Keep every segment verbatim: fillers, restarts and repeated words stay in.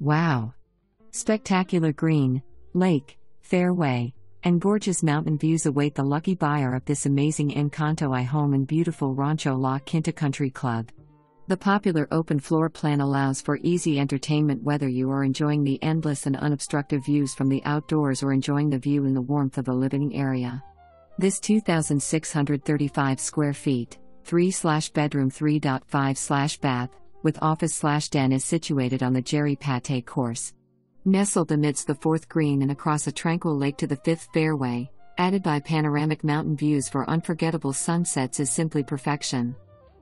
Wow! Spectacular green, lake, fairway, and gorgeous mountain views await the lucky buyer of this amazing Encanto I home in beautiful Rancho La Quinta Country Club. The popular open floor plan allows for easy entertainment whether you are enjoying the endless and unobstructed views from the outdoors or enjoying the view in the warmth of a living area. This two thousand six hundred thirty-five square feet, three bedroom three point five bath, with office den is situated on the Jerry Pate course. Nestled amidst the fourth green and across a tranquil lake to the fifth fairway, added by panoramic mountain views for unforgettable sunsets is simply perfection.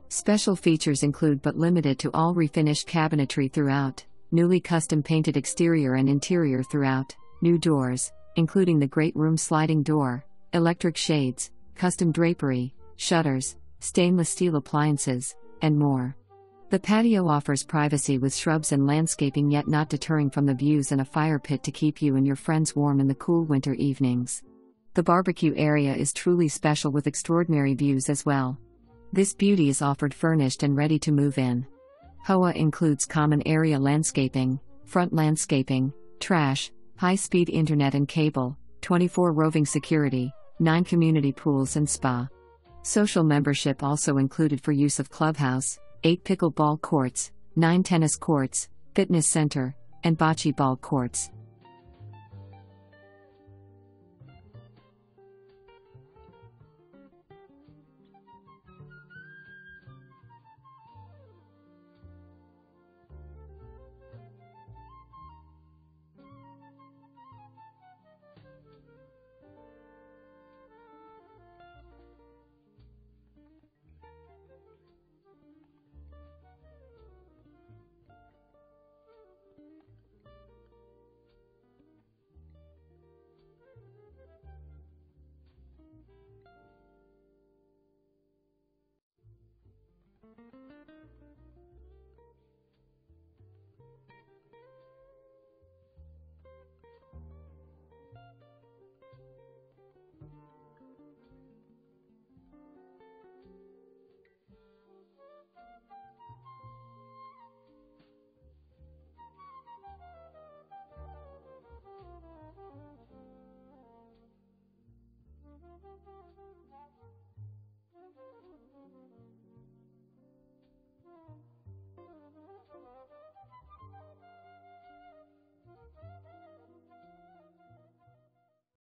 Special features include but limited to all refinished cabinetry throughout, newly custom painted exterior and interior throughout, new doors, including the great room sliding door, electric shades, custom drapery, shutters, stainless steel appliances, and more. The patio offers privacy with shrubs and landscaping yet not deterring from the views and a fire pit to keep you and your friends warm in the cool winter evenings. The barbecue area is truly special with extraordinary views as well. This beauty is offered furnished and ready to move in. H O A includes common area landscaping, front landscaping, trash, high-speed internet and cable, twenty-four roving security, nine community pools and spa. Social membership also included for use of clubhouse, eight pickleball courts, nine tennis courts, fitness center, and bocce ball courts.